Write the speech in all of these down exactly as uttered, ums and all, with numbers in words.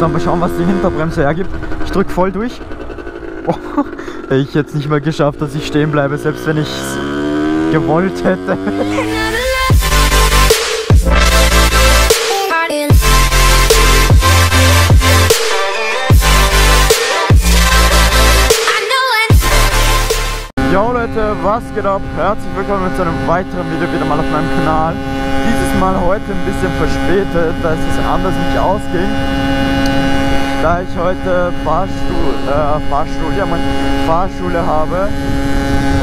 langsam. Mal schauen, was die Hinterbremse hergibt. Ich drücke voll durch. Oh, ich hätte es nicht mal geschafft, dass ich stehen bleibe, selbst wenn ich es gewollt hätte. Jo Leute, was geht ab? Herzlich willkommen zu einem weiteren Video wieder mal auf meinem Kanal. Dieses Mal heute ein bisschen verspätet, da es anders nicht ausging. Da ich heute Fahrstuhl, äh, Fahrstuhl, ja, meine Fahrschule habe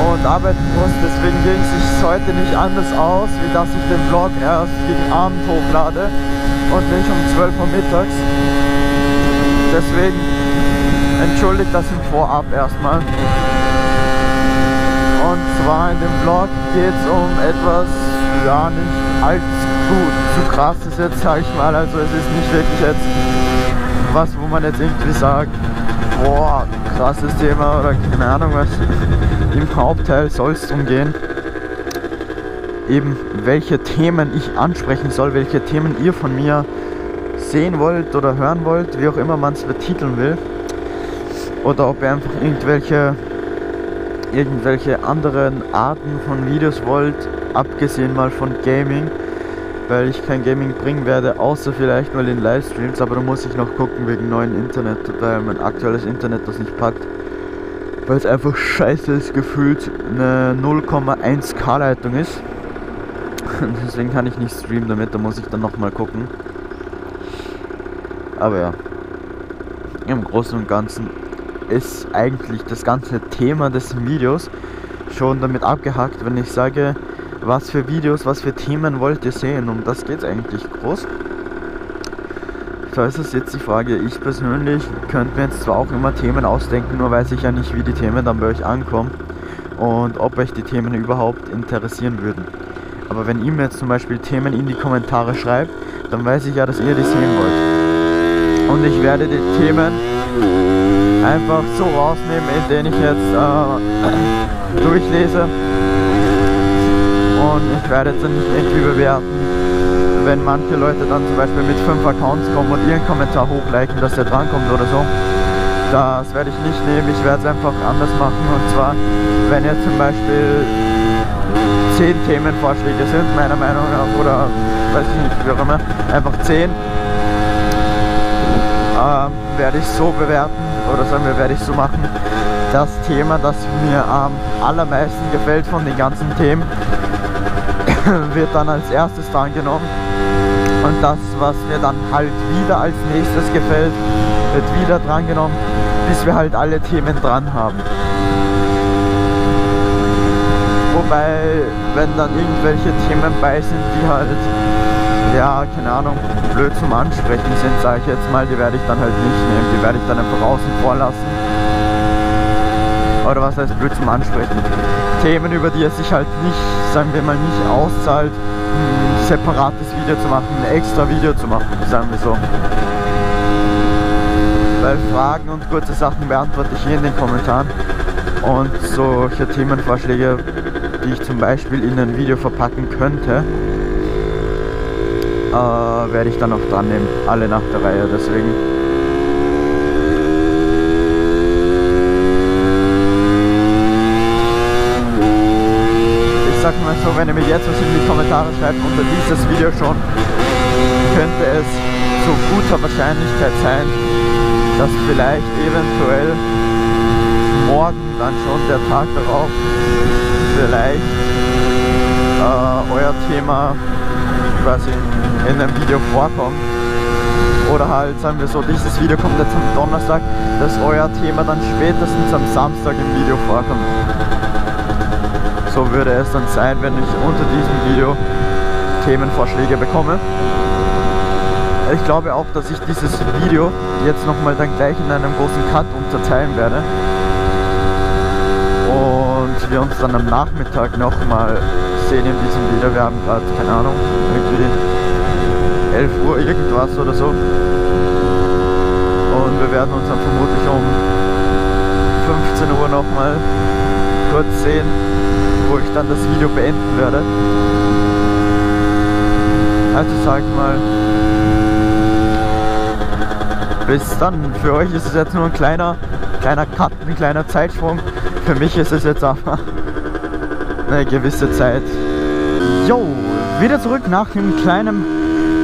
und arbeiten muss, deswegen ging es sich heute nicht anders aus, wie dass ich den Vlog erst gegen Abend hochlade und nicht um zwölf Uhr mittags. Deswegen entschuldigt das im Vorab erstmal. Und zwar in dem Vlog geht es um etwas, ja, nicht allzu gut, zu krass ist jetzt, sag ich mal, also es ist nicht wirklich jetzt was, wo man jetzt irgendwie sagt, boah, krasses Thema oder keine Ahnung was. Im Hauptteil soll es darum gehen, eben welche Themen ich ansprechen soll, welche Themen ihr von mir sehen wollt oder hören wollt, wie auch immer man es betiteln will. Oder ob ihr einfach irgendwelche irgendwelche anderen Arten von Videos wollt, abgesehen mal von Gaming, weil ich kein Gaming bringen werde, außer vielleicht mal in Livestreams, aber da muss ich noch gucken wegen neuen Internet, weil mein aktuelles Internet das nicht packt, weil es einfach scheiße ist, gefühlt eine null Komma eins K Leitung ist, deswegen kann ich nicht streamen damit, da muss ich dann nochmal gucken, aber ja, im Großen und Ganzen ist eigentlich das ganze Thema des Videos schon damit abgehakt, wenn ich sage, was für Videos, was für Themen wollt ihr sehen, um das geht es eigentlich groß. Da ist es jetzt die Frage, ich persönlich könnte mir jetzt zwar auch immer Themen ausdenken, nur weiß ich ja nicht, wie die Themen dann bei euch ankommen und ob euch die Themen überhaupt interessieren würden. Aber wenn ihr mir jetzt zum Beispiel Themen in die Kommentare schreibt, dann weiß ich ja, dass ihr die sehen wollt. Und ich werde die Themen einfach so rausnehmen, in denen ich jetzt äh, durchlese, und ich werde jetzt nicht irgendwie bewerten, wenn manche Leute dann zum Beispiel mit fünf Accounts kommen und ihren Kommentar hochliken, dass der drankommt oder so. Das werde ich nicht nehmen, ich werde es einfach anders machen, und zwar, wenn jetzt zum Beispiel zehn Themenvorschläge sind, meiner Meinung nach, oder weiß ich nicht, wie auch immer, einfach zehn. Äh, werde ich so bewerten, oder sagen wir, werde ich so machen, das Thema, das mir am allermeisten gefällt von den ganzen Themen, wird dann als erstes drangenommen, und das, was mir dann halt wieder als nächstes gefällt, wird wieder drangenommen, bis wir halt alle Themen dran haben. Wobei, wenn dann irgendwelche Themen bei sind, die halt, ja, keine Ahnung, blöd zum Ansprechen sind, sage ich jetzt mal, die werde ich dann halt nicht nehmen, die werde ich dann einfach außen vor lassen. Oder was heißt blöd zum Ansprechen? Themen, über die es sich halt nicht, sagen wir mal, nicht auszahlt, ein separates Video zu machen, ein extra Video zu machen, sagen wir so. Weil Fragen und kurze Sachen beantworte ich hier in den Kommentaren, und solche Themenvorschläge, die ich zum Beispiel in ein Video verpacken könnte, Uh, werde ich dann auch dran nehmen, alle nach der Reihe, deswegen. Ich sag mal so, wenn ihr mir jetzt was in die Kommentare schreibt unter dieses Video schon, könnte es zu guter Wahrscheinlichkeit sein, dass vielleicht eventuell morgen dann schon, der Tag darauf, vielleicht uh, euer Thema quasi in einem Video vorkommt, oder halt, sagen wir so, dieses Video kommt jetzt am Donnerstag, dass euer Thema dann spätestens am Samstag im Video vorkommt. So würde es dann sein, wenn ich unter diesem Video Themenvorschläge bekomme. Ich glaube auch, dass ich dieses Video jetzt nochmal dann gleich in einem großen Cut unterteilen werde und wir uns dann am Nachmittag nochmal sehen in diesem Video. Wir haben gerade, keine Ahnung, irgendwie elf Uhr irgendwas oder so, und wir werden uns dann vermutlich um fünfzehn Uhr nochmal kurz sehen, wo ich dann das Video beenden werde. Also sag mal, bis dann. Für euch ist es jetzt nur ein kleiner, kleiner Cut, ein kleiner Zeitsprung. Für mich ist es jetzt aber eine gewisse Zeit. Jo, wieder zurück nach dem kleinen,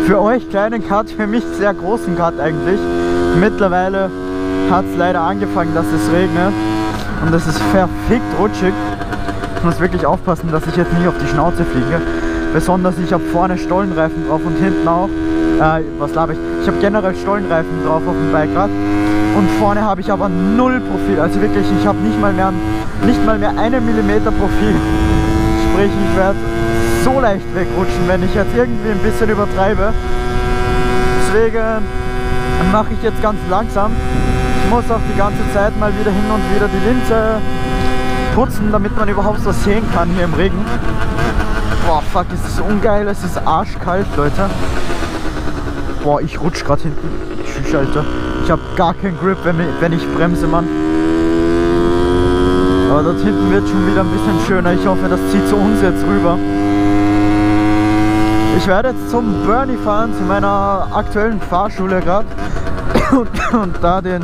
für euch kleinen Cut, für mich sehr großen Cut eigentlich. Mittlerweile hat es leider angefangen, dass es regnet und es ist verfickt rutschig. Ich muss wirklich aufpassen, dass ich jetzt nicht auf die Schnauze fliege. Besonders ich habe vorne Stollenreifen drauf und hinten auch. Äh, was laber ich? Ich habe generell Stollenreifen drauf auf dem Bike gerade. Und vorne habe ich aber null Profil. Also wirklich, ich habe nicht mal mehr nicht mal mehr einen Millimeter Profil. Sprich, ich werde so leicht wegrutschen, wenn ich jetzt irgendwie ein bisschen übertreibe. Deswegen mache ich jetzt ganz langsam. Ich muss auch die ganze Zeit mal wieder hin und wieder die Linse putzen, damit man überhaupt was sehen kann hier im Regen. Boah, fuck, ist das ungeil, es ist arschkalt, Leute. Boah, ich rutsch gerade hinten. Tschüss, Alter. Ich habe gar keinen Grip, wenn, wenn ich bremse, Mann. Aber dort hinten wird schon wieder ein bisschen schöner. Ich hoffe, das zieht zu uns jetzt rüber. Ich werde jetzt zum Burnie fahren, zu meiner aktuellen Fahrschule gerade. Und, und da den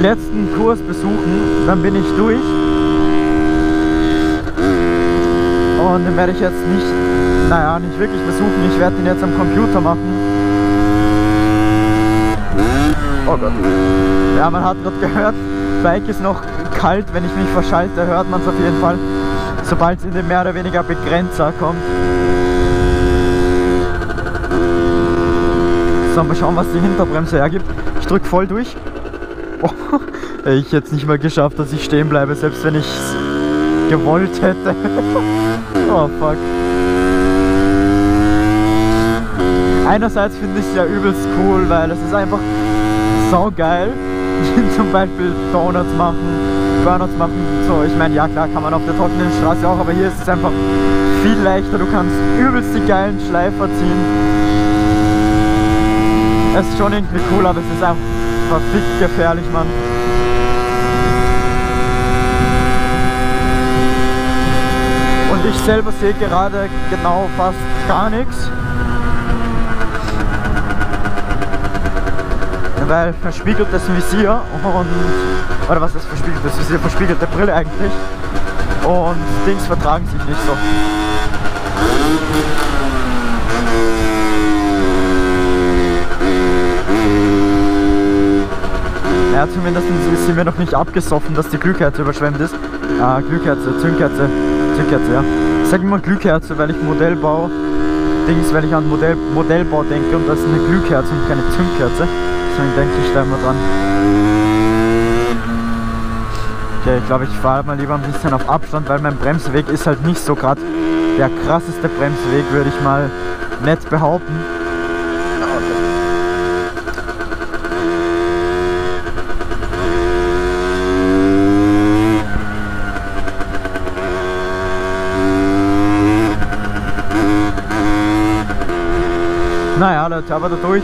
letzten Kurs besuchen. Dann bin ich durch. Und den werde ich jetzt nicht, naja, nicht wirklich besuchen. Ich werde den jetzt am Computer machen. Oh Gott. Ja, man hat gerade gehört, Bike ist noch kalt. Wenn ich mich verschalte, hört man es auf jeden Fall. Sobald es in den mehr oder weniger Begrenzer kommt. So, mal schauen, was die Hinterbremse hergibt. Ich drücke voll durch. Oh, ich hätte es nicht mal geschafft, dass ich stehen bleibe, selbst wenn ich es gewollt hätte. Oh fuck. Einerseits finde ich es ja übelst cool, weil es ist einfach saugeil. Zum Beispiel Donuts machen, Burnouts machen. So, ich meine, ja klar, kann man auf der trockenen Straße auch, aber hier ist es einfach viel leichter. Du kannst übelst die geilen Schleifer ziehen. Es ist schon irgendwie cool, aber es ist einfach verfickt gefährlich, Mann. Und ich selber sehe gerade genau fast gar nichts. Weil verspiegeltes Visier und... Oder was ist verspiegeltes Visier? Verspiegelte Brille eigentlich. Und Dings vertragen sich nicht so. Ja, zumindest sind wir noch nicht abgesoffen, dass die Glühkerze überschwemmt ist. Ah, Glühkerze, Zündkerze, Zündkerze, ja. Ich sage immer Glühkerze, weil ich Modellbau, Dings, weil ich an Modell, Modellbau denke und das ist eine Glühkerze und keine Zündkerze. Deswegen denke ich da immer dran. Okay, ich glaube, ich fahre mal lieber ein bisschen auf Abstand, weil mein Bremsweg ist halt nicht so gerade der krasseste Bremsweg, würde ich mal nett behaupten. Naja Leute, aber dadurch,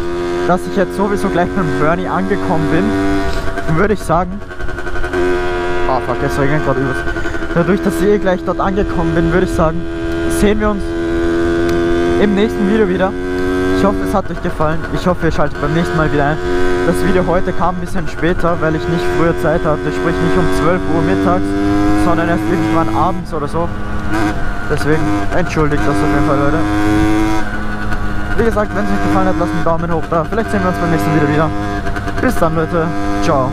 dass ich jetzt sowieso gleich mit dem Burnie angekommen bin, würde ich sagen, ah fuck, es regnet gerade übelst. Dadurch, dass ich eh gleich dort angekommen bin, würde ich sagen, sehen wir uns im nächsten Video wieder. Ich hoffe, es hat euch gefallen. Ich hoffe, ihr schaltet beim nächsten Mal wieder ein. Das Video heute kam ein bisschen später, weil ich nicht früher Zeit hatte, sprich nicht um zwölf Uhr mittags, sondern erst irgendwann abends oder so. Deswegen entschuldigt das auf jeden Fall, Leute. Wie gesagt, wenn es euch gefallen hat, lasst einen Daumen hoch da. Vielleicht sehen wir uns beim nächsten Video wieder. Bis dann, Leute. Ciao.